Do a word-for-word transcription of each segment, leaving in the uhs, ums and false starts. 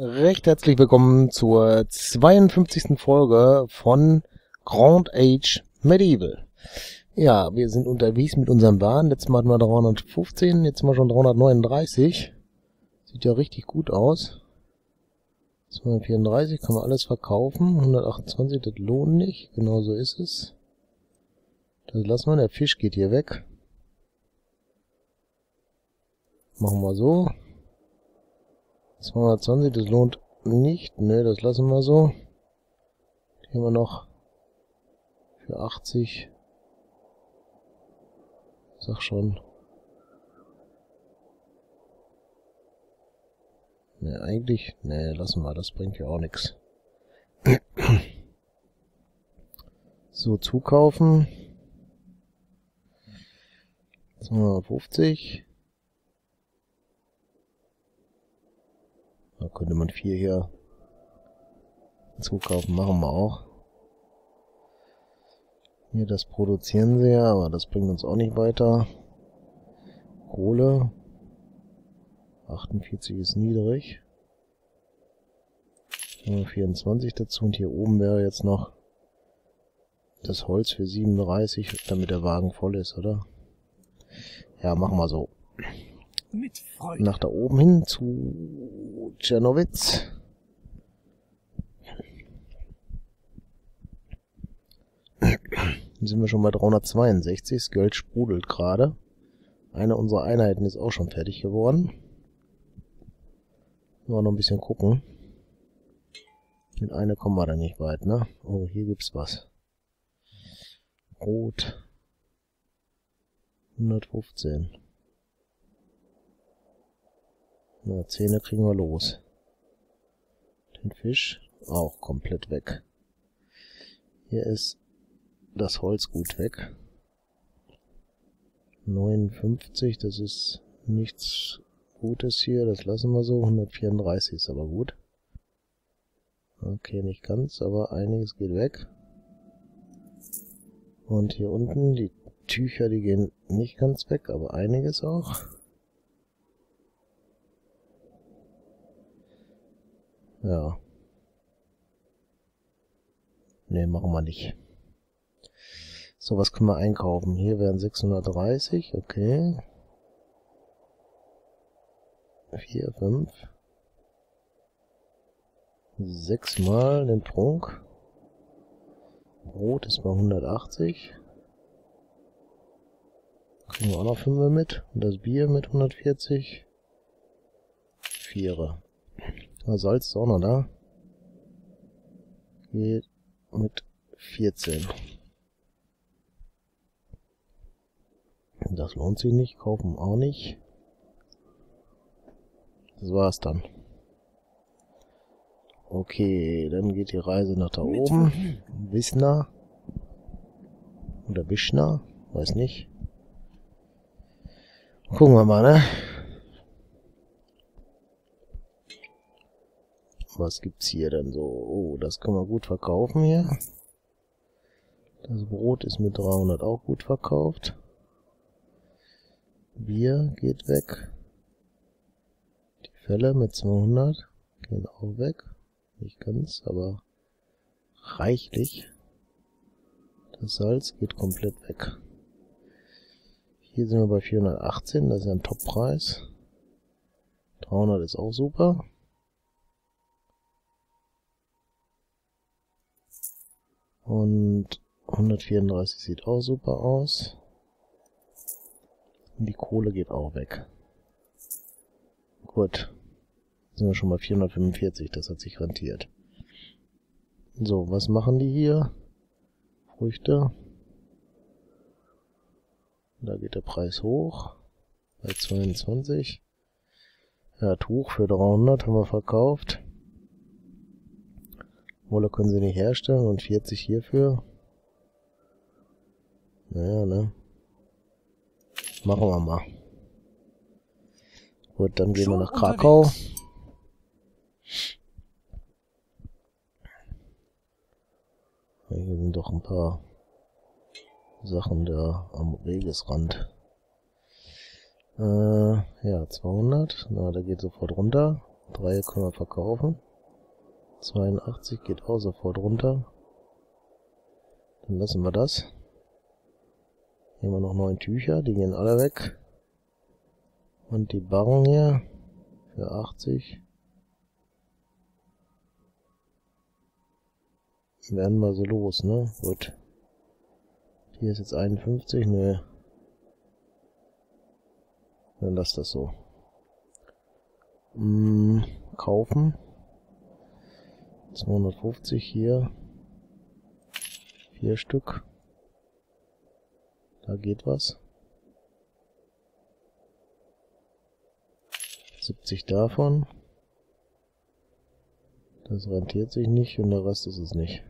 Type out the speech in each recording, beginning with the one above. Recht herzlich willkommen zur zweiundfünfzigsten Folge von Grand Age Medieval. Ja, wir sind unterwegs mit unserem Bahn. Letztes Mal hatten wir dreihundertfünfzehn, jetzt sind wir schon dreihundertneununddreißig. Sieht ja richtig gut aus. zweihundertvierunddreißig, kann man alles verkaufen. hundertachtundzwanzig, das lohnt nicht. Genau so ist es. Das lassen wir, der Fisch geht hier weg. Machen wir so. zweihundertzwanzig, das lohnt nicht. Ne, das lassen wir so. Hier haben wir noch für achtzig. Sag schon. Ne, eigentlich. Ne, lassen wir. Das bringt ja auch nichts. So, zukaufen. zweihundertfünfzig. Da könnte man vier hier zukaufen, machen wir auch. Hier, das produzieren sie ja, aber das bringt uns auch nicht weiter. Kohle. achtundvierzig ist niedrig. vierundzwanzig dazu und hier oben wäre jetzt noch das Holz für siebenunddreißig, damit der Wagen voll ist, oder? Ja, machen wir so. Mit Freude. Nach da oben hin zu Czernowitz. Dann sind wir schon bei dreihundertzweiundsechzig. Das Geld sprudelt gerade. Eine unserer Einheiten ist auch schon fertig geworden. Mal noch ein bisschen gucken. Mit einer kommen wir da nicht weit, ne? Oh, hier gibt's was. Rot. hundertfünfzehn. Na, Zähne kriegen wir los. Den Fisch auch komplett weg. Hier ist das Holz gut weg. neunundfünfzig, das ist nichts Gutes hier, das lassen wir so. hundertvierunddreißig ist aber gut. Okay, nicht ganz, aber einiges geht weg. Und hier unten, die Tücher, die gehen nicht ganz weg, aber einiges auch. Ja. Ne, machen wir nicht. So, was können wir einkaufen? Hier wären sechshundertdreißig, okay. vier, fünf, sechs mal den Trunk. Brot ist mal hundertachtzig. Kriegen wir auch noch fünf mit. Und das Bier mit hundertvierzig. Vierer. Salz ist auch noch da. Geht mit vierzehn. Das lohnt sich nicht, kaufen auch nicht. Das war's dann. Okay, dann geht die Reise nach da oben. Wiśnia. Oder Wiśnia, weiß nicht. Gucken wir mal, ne? Was gibt's hier denn so? Oh, das können wir gut verkaufen hier. Das Brot ist mit dreihundert auch gut verkauft. Bier geht weg. Die Felle mit zweihundert gehen auch weg. Nicht ganz, aber reichlich. Das Salz geht komplett weg. Hier sind wir bei vierhundertachtzehn, das ist ein Toppreis. dreihundert ist auch super. Und hundertvierunddreißig sieht auch super aus. Und die Kohle geht auch weg. Gut. Jetzt sind wir schon bei vierhundertfünfundvierzig, das hat sich rentiert. So, was machen die hier? Früchte. Da geht der Preis hoch. Bei zweiundzwanzig. Ja, Tuch für dreihundert haben wir verkauft. Wolle können sie nicht herstellen und vierzig hierfür. Naja, ne? Machen wir mal. Gut, dann gehen wir nach Krakau. Hier sind doch ein paar Sachen da am Wegesrand. Äh, ja, zweihundert. Na, da geht sofort runter. drei können wir verkaufen. zweiundachtzig geht auch sofort runter. Dann lassen wir das. Hier haben wir noch neun Tücher, die gehen alle weg. Und die Barren hier für achtzig. Werden wir so los, ne? Gut. Hier ist jetzt einundfünfzig, ne? Dann lass das so. Hm, kaufen. zweihundertfünfzig hier. Vier Stück. Da geht was. siebzig davon. Das rentiert sich nicht und der Rest ist es nicht.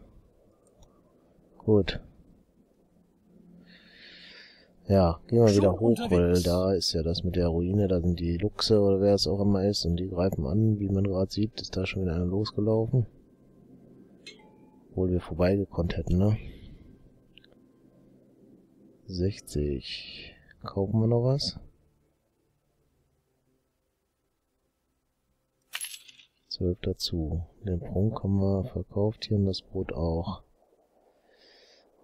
Gut. Ja, gehen wir wieder hoch, weil da ist ja das mit der Ruine, da sind die Luchse oder wer es auch immer ist und die greifen an, wie man gerade sieht, ist da schon wieder einer losgelaufen. Obwohl wir vorbeigekonnt hätten, ne? sechzig. Kaufen wir noch was? zwölf dazu. Den Prunk haben wir verkauft hier und das Brot auch.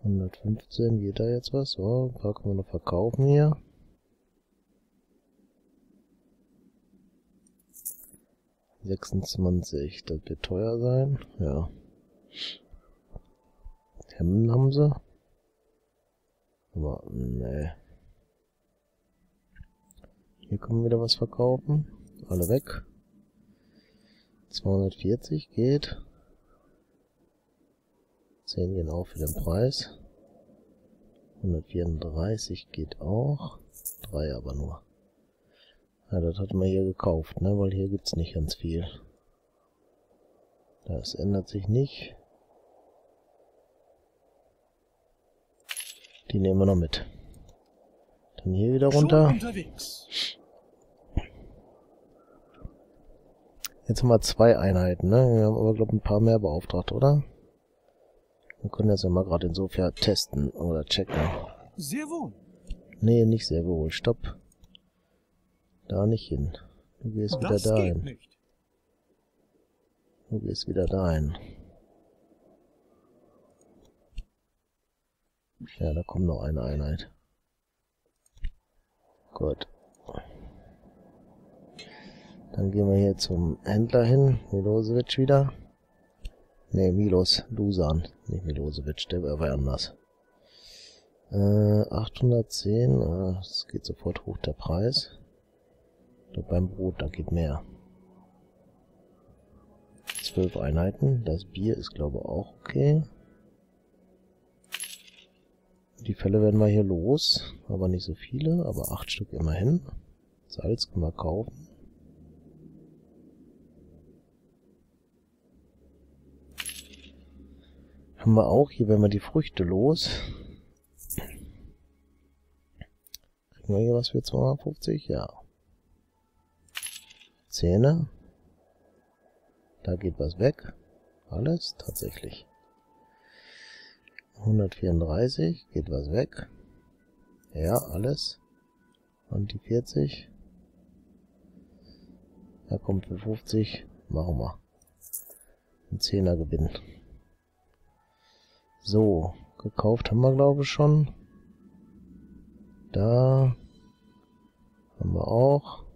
hundertfünfzehn, geht da jetzt was? So, ein paar können wir noch verkaufen hier. sechsundzwanzig, das wird teuer sein. Ja. Hemden haben sie. Aber, nee. Hier können wir wieder was verkaufen. Alle weg. zweihundertvierzig geht. zehn gehen auch für den Preis. hundertvierunddreißig geht auch. drei aber nur. Ja, das hatten wir hier gekauft, ne? Weil hier gibt es nicht ganz viel. Das ändert sich nicht. Die nehmen wir noch mit. Dann hier wieder runter. Jetzt haben wir zwei Einheiten, ne? Wir haben aber, glaube ich, ein paar mehr beauftragt, oder? Wir können das ja mal gerade in Sofia testen oder checken. Sehr wohl. Nee, nicht sehr wohl. Stopp. Da nicht hin. Du gehst wieder dahin. Du gehst wieder dahin. Ja, da kommt noch eine Einheit. Gut. Dann gehen wir hier zum Händler hin. Milosevic wieder. Ne, Milos Dusan. Nicht Milosevic, der war anders. Äh, achthundertzehn. Äh, das geht sofort hoch, der Preis. Doch beim Brot, da geht mehr. zwölf Einheiten. Das Bier ist, glaube ich, auch okay. Die Fälle werden wir hier los. Aber nicht so viele, aber acht Stück immerhin. Salz können wir kaufen. Haben wir auch hier, wenn wir die Früchte los. Kriegen wir hier was für zweihundertfünfzig? Ja. Zähne. Da geht was weg. Alles tatsächlich. hundertvierunddreißig geht was weg. Ja, alles. Und die vierzig. Da kommt für fünfzig. Machen wir. Ein Zehner Gewinn. So, gekauft haben wir, glaube ich, schon. Da haben wir auch.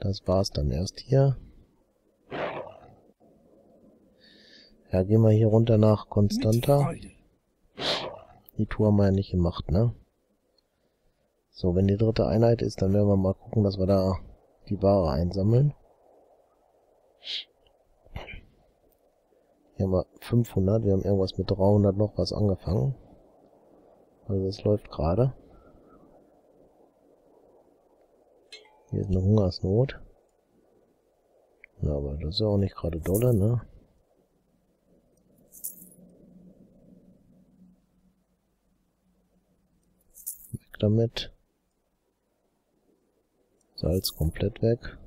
Das war's dann erst hier. Ja, gehen wir hier runter nach Konstanta. Die Tour haben wir ja nicht gemacht, ne? So, wenn die dritte Einheit ist, dann werden wir mal gucken, dass wir da die Ware einsammeln. Hier haben wir fünfhundert, wir haben irgendwas mit dreihundert noch was angefangen. Also das läuft gerade. Hier ist eine Hungersnot. Ja, aber das ist ja auch nicht gerade dolle, ne? Weg damit. Salz komplett weg.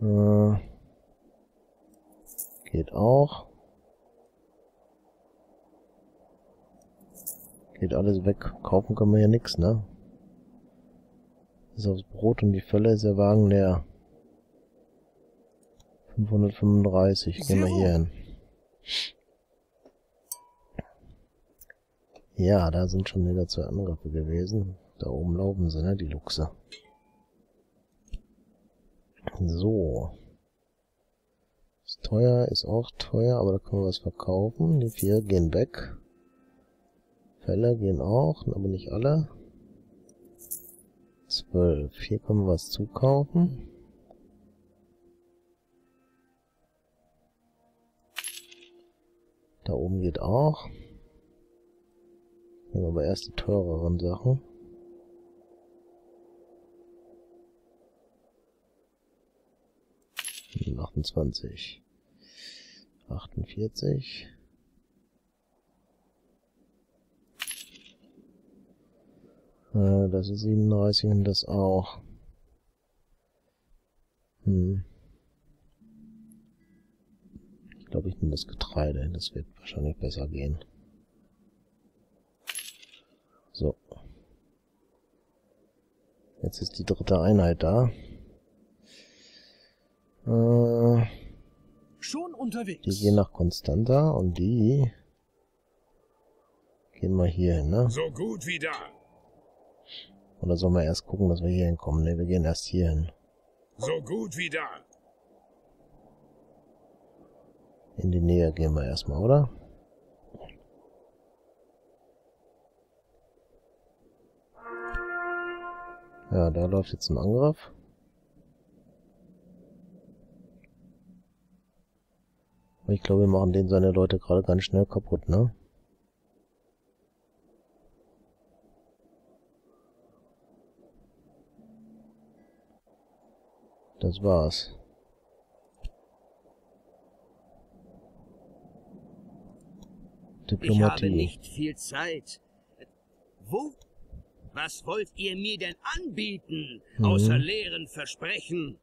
Äh... Geht auch. Geht alles weg. Kaufen können wir hier nichts, ne? Ist aufs Brot und die Fälle ist der Wagen leer. fünfhundertfünfunddreißig. Gehen wir hier hin. Ja, da sind schon wieder zwei Angriffe gewesen. Da oben laufen sie, ne, die Luchse. So. Ist teuer, ist auch teuer, aber da können wir was verkaufen. Die vier gehen weg. Fälle gehen auch, aber nicht alle. zwölf. Hier können wir was zukaufen. Da oben geht auch. Nehmen wir aber erst die teureren Sachen. achtundzwanzig. achtundvierzig. Äh, das ist siebenunddreißig und das auch. Hm. Ich glaube, ich nehme das Getreide. Das wird wahrscheinlich besser gehen. So. Jetzt ist die dritte Einheit da. Äh, Schon unterwegs. Die gehen nach Konstanta und die gehen mal hier hin, ne? So gut wie da. Oder sollen wir erst gucken, dass wir hier hinkommen? Ne, wir gehen erst hier hin. So gut wie da. In die Nähe gehen wir erstmal, oder? Ja, da läuft jetzt ein Angriff. Ich glaube, wir machen den seine Leute gerade ganz schnell kaputt, ne? Das war's. Diplomatie. Ich habe nicht viel Zeit. Wo? Was wollt ihr mir denn anbieten, mhm. außer leeren Versprechen?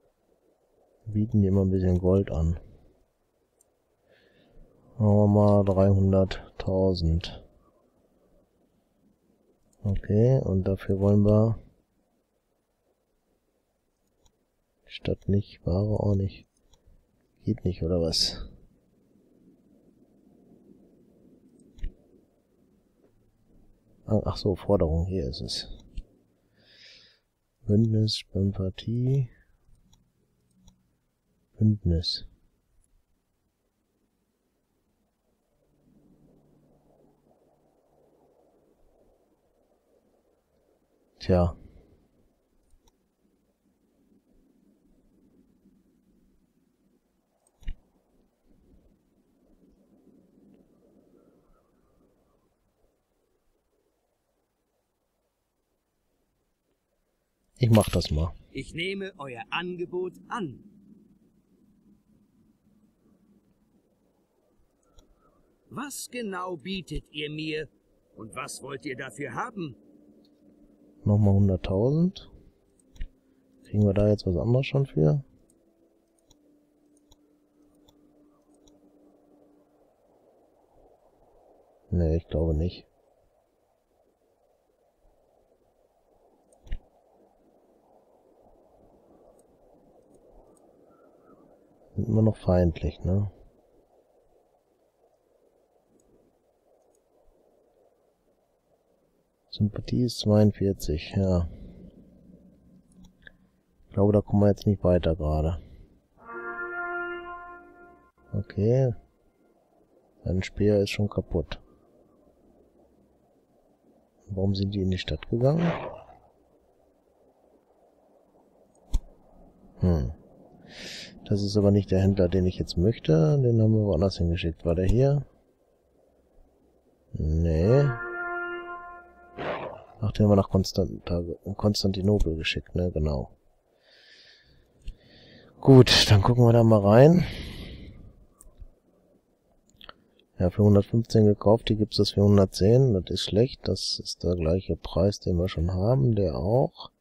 Bieten dir immer ein bisschen Gold an. Machen wir mal dreihunderttausend. Okay, und dafür wollen wir Stadt nicht, Ware auch nicht. Geht nicht, oder was? Ach so, Forderung, hier ist es. Bündnis, Sympathie. Bündnis. Tja. Ich mach das mal. Ich nehme euer Angebot an. Was genau bietet ihr mir und was wollt ihr dafür haben? Nochmal hunderttausend. Kriegen wir da jetzt was anderes schon für? Ne, ich glaube nicht. Sind immer noch feindlich, ne? Sympathie ist zweiundvierzig, ja. Ich glaube, da kommen wir jetzt nicht weiter gerade. Okay. Sein Speer ist schon kaputt. Warum sind die in die Stadt gegangen? Hm. Das ist aber nicht der Händler, den ich jetzt möchte. Den haben wir woanders hingeschickt. War der hier? Nee. Ach, den haben wir nach Konstanta, Konstantinopel geschickt, ne? Genau. Gut, dann gucken wir da mal rein. Ja, für hundertfünfzehn gekauft, hier gibt es das für hundertzehn. Das ist schlecht, das ist der gleiche Preis, den wir schon haben. Der auch.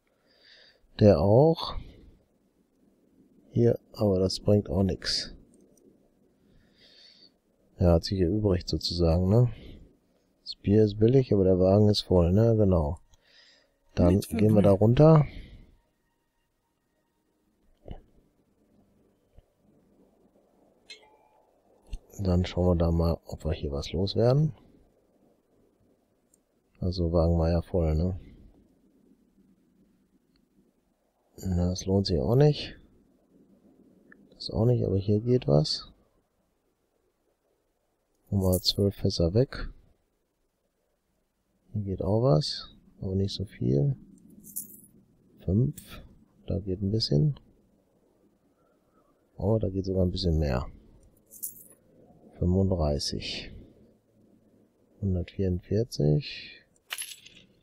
Der auch. Hier, aber das bringt auch nichts. Ja, hat sich hier übrig sozusagen, ne? Das Bier ist billig, aber der Wagen ist voll, ne? Genau. Dann gehen wir da runter. Dann schauen wir da mal, ob wir hier was loswerden. Also Wagen war ja voll, ne? Na, das lohnt sich auch nicht. Das auch nicht, aber hier geht was. Nochmal zwölf Fässer weg. Hier geht auch was, aber nicht so viel. Fünf. Da geht ein bisschen. Oh, da geht sogar ein bisschen mehr. fünfunddreißig. hundertvierundvierzig.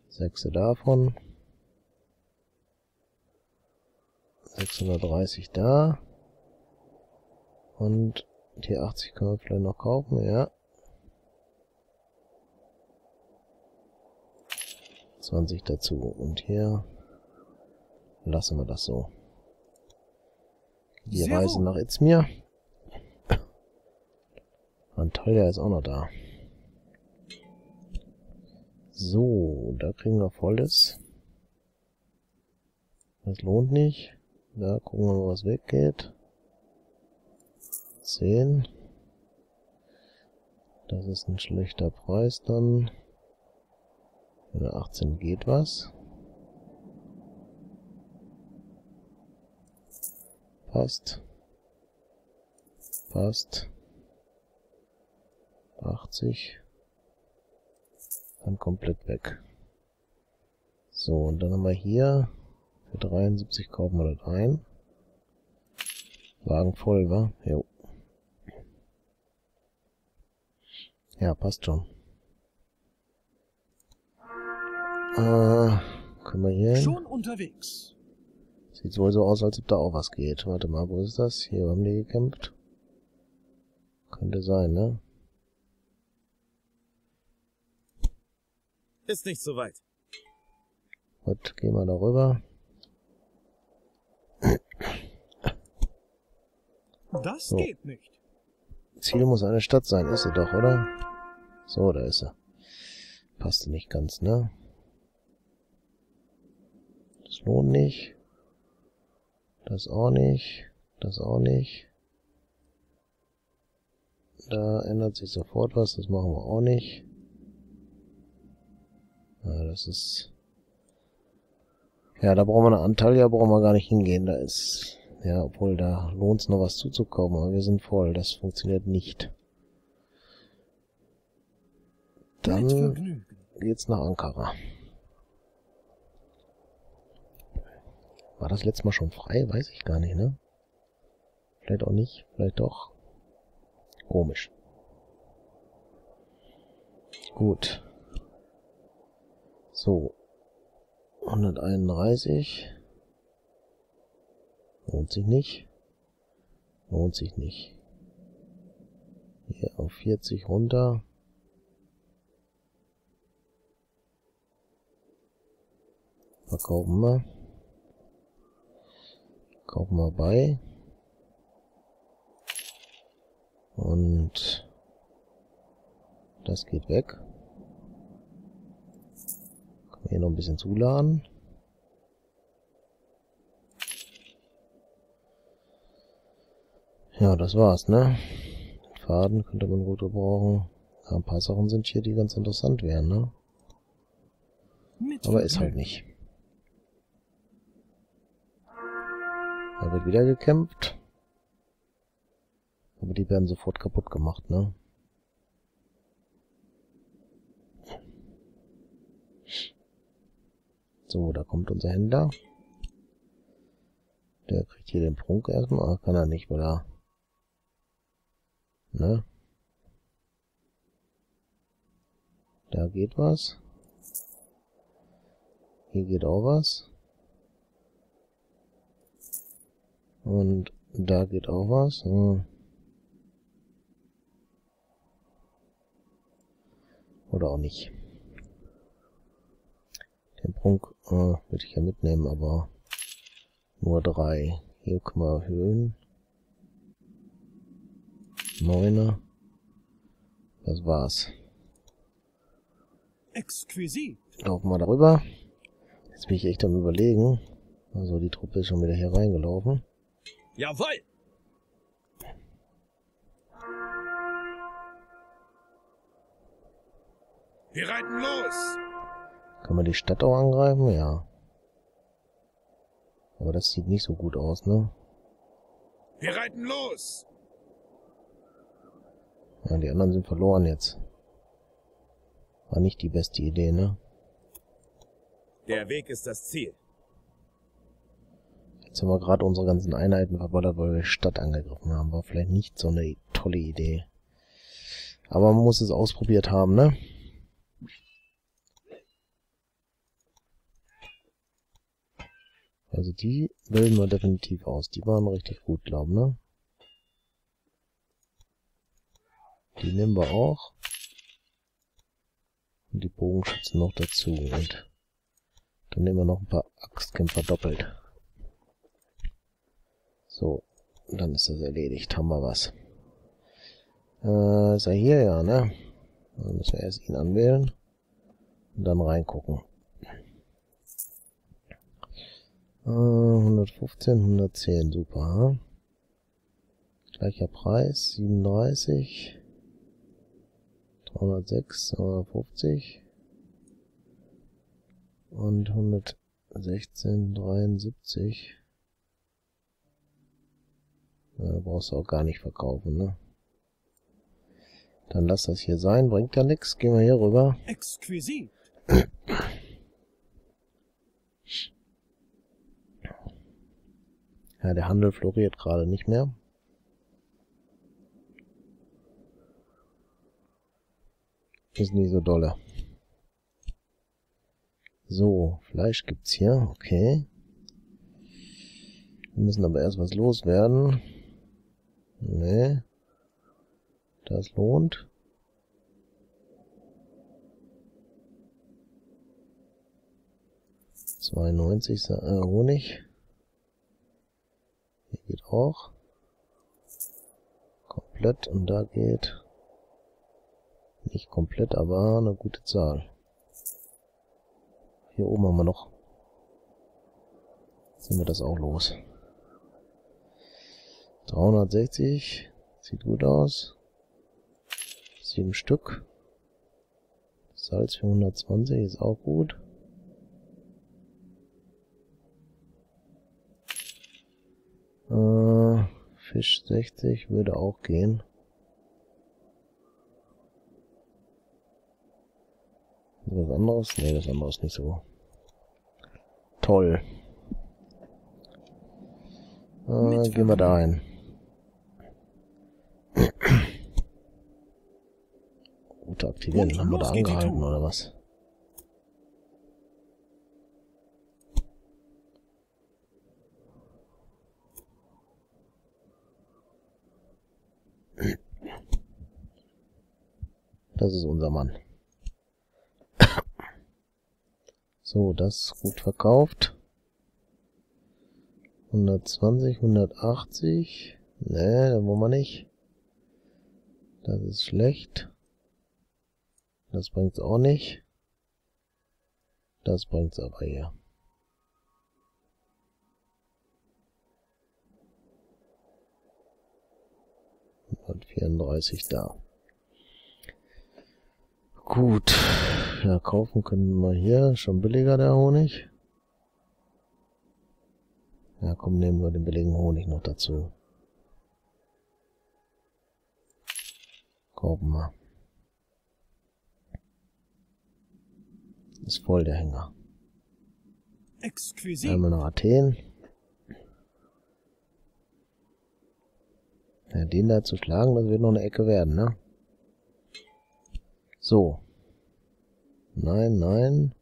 Sechse davon. sechshundertdreißig da. Und die achtzig können wir vielleicht noch kaufen, ja. zwanzig dazu. Und hier lassen wir das so. Wir reisen nach Izmir. Antalya ist auch noch da. So, da kriegen wir volles. Das lohnt nicht. Da gucken wir mal, was weggeht. zehn. Das ist ein schlechter Preis dann. In der achtzehn geht was. Passt. Passt. achtzig. Dann komplett weg. So, und dann haben wir hier für dreiundsiebzig kaufen wir das ein. Wagen voll, wa? Jo. Ja, passt schon. Äh, können wir hier hin? Schon unterwegs. Sieht wohl so aus, als ob da auch was geht. Warte mal, wo ist das? Hier haben die gekämpft. Könnte sein, ne? Ist nicht so weit. Gut, gehen wir da rüber. Das so. Geht nicht. Ziel muss eine Stadt sein, ist sie doch, oder? So, da ist sie. Passt nicht ganz, ne? Das lohnt nicht. Das auch nicht. Das auch nicht. Da ändert sich sofort was, das machen wir auch nicht. Ja, das ist... Ja, da brauchen wir eine Antalya, brauchen wir gar nicht hingehen, da ist... Ja, obwohl, da lohnt es noch was zuzukaufen, aber wir sind voll, das funktioniert nicht. Dann geht's nach Ankara. War das letztes Mal schon frei? Weiß ich gar nicht, ne? Vielleicht auch nicht, vielleicht doch. Komisch. Gut. So. hunderteinunddreißig. Lohnt sich nicht. Lohnt sich nicht. Hier auf vierzig runter. Verkaufen wir. Kaufen wir bei. Und das geht weg. Können wir hier noch ein bisschen zuladen. Ja, das war's, ne? Faden könnte man gut gebrauchen. Ja, ein paar Sachen sind hier, die ganz interessant wären, ne? Aber ist halt nicht. Da wird wieder gekämpft. Aber die werden sofort kaputt gemacht, ne? So, da kommt unser Händler. Der kriegt hier den Prunk erstmal. Ach, kann er nicht, weil er... Ne? Da geht was. Hier geht auch was. Und da geht auch was. Hm. Oder auch nicht. Den Prunk äh, würde ich ja mitnehmen, aber nur drei. Hier können wir erhöhen. Neuner. Das war's. Exquisit. Laufen wir darüber. Jetzt bin ich echt am Überlegen. Also die Truppe ist schon wieder hier reingelaufen. Jawohl! Wir reiten los! Können wir die Stadt auch angreifen? Ja. Aber das sieht nicht so gut aus, ne? Wir reiten los! Ja, die anderen sind verloren jetzt. War nicht die beste Idee, ne? Der Weg ist das Ziel. Jetzt haben wir gerade unsere ganzen Einheiten verballert, weil wir die Stadt angegriffen haben. War vielleicht nicht so eine tolle Idee. Aber man muss es ausprobiert haben, ne? Also die bilden wir definitiv aus. Die waren richtig gut, glaube ich, ne? Die nehmen wir auch. Und die Bogenschützen noch dazu. Und dann nehmen wir noch ein paar Axtkämpfer doppelt. So, dann ist das erledigt. Haben wir was. Äh, ist er hier, ja, ne? Dann müssen wir erst ihn anwählen. Und dann reingucken. Äh, hundertfünfzehn, hundertzehn, super. Hm? Gleicher Preis, siebenunddreißig. hundertsechs, hundertfünfzig und hundertsechzehn, dreiundsiebzig. Na, brauchst du auch gar nicht verkaufen, ne? Dann lass das hier sein, bringt ja nichts. Gehen wir hier rüber. Exquisit. Ja, der Handel floriert gerade nicht mehr. Ist nicht so dolle. So, Fleisch gibt's hier, okay. Wir müssen aber erst was loswerden. Ne. Das lohnt. zweiundneunzig äh, Honig. Hier geht auch. Komplett und da geht... Nicht komplett, aber eine gute Zahl. Hier oben haben wir noch. Sind wir das auch los. dreihundertsechzig. Sieht gut aus. Sieben Stück. Salz für hundertzwanzig ist auch gut. Äh, Fisch sechzig würde auch gehen. Was anderes? Ne, das andere ist nicht so toll. Äh, gehen wir da rein. Route aktivieren, haben wir da angehalten oder was? Das ist unser Mann. So, das ist gut verkauft. hundertzwanzig, hundertachtzig. Ne, da wollen wir nicht. Das ist schlecht. Das bringt's auch nicht. Das bringt's aber hier. hundertvierunddreißig da. Gut. Ja, kaufen können wir hier. Schon billiger der Honig. Ja, komm, nehmen wir den billigen Honig noch dazu. Kaufen wir. Ist voll der Hänger. Exquisit. Einmal nach Athen. Ja, den da zu schlagen, das wird noch eine Ecke werden, ne? So. Nein, nein.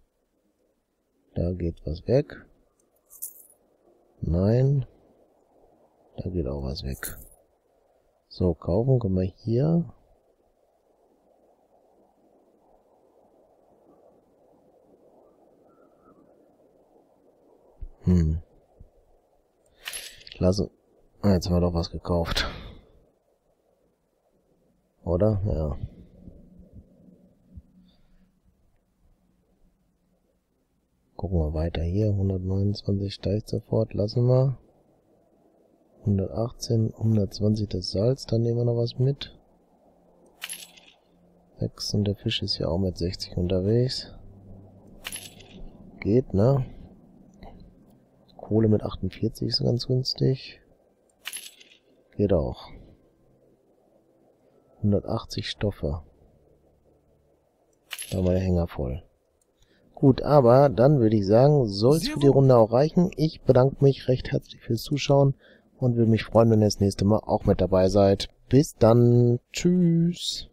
Da geht was weg. Nein. Da geht auch was weg. So, kaufen können wir hier. Hm. Klasse. Ah, jetzt haben wir doch was gekauft. Oder? Ja. Gucken wir weiter hier. hundertneunundzwanzig steigt sofort. Lassen wir. hundertachtzehn, hundertzwanzig das Salz. Dann nehmen wir noch was mit. Sechs und der Fisch ist ja auch mit sechzig unterwegs. Geht, ne? Kohle mit achtundvierzig ist ganz günstig. Geht auch. hundertachtzig Stoffe. Da war der Hänger voll. Gut, aber dann würde ich sagen, soll es für die Runde auch reichen. Ich bedanke mich recht herzlich fürs Zuschauen und würde mich freuen, wenn ihr das nächste Mal auch mit dabei seid. Bis dann. Tschüss.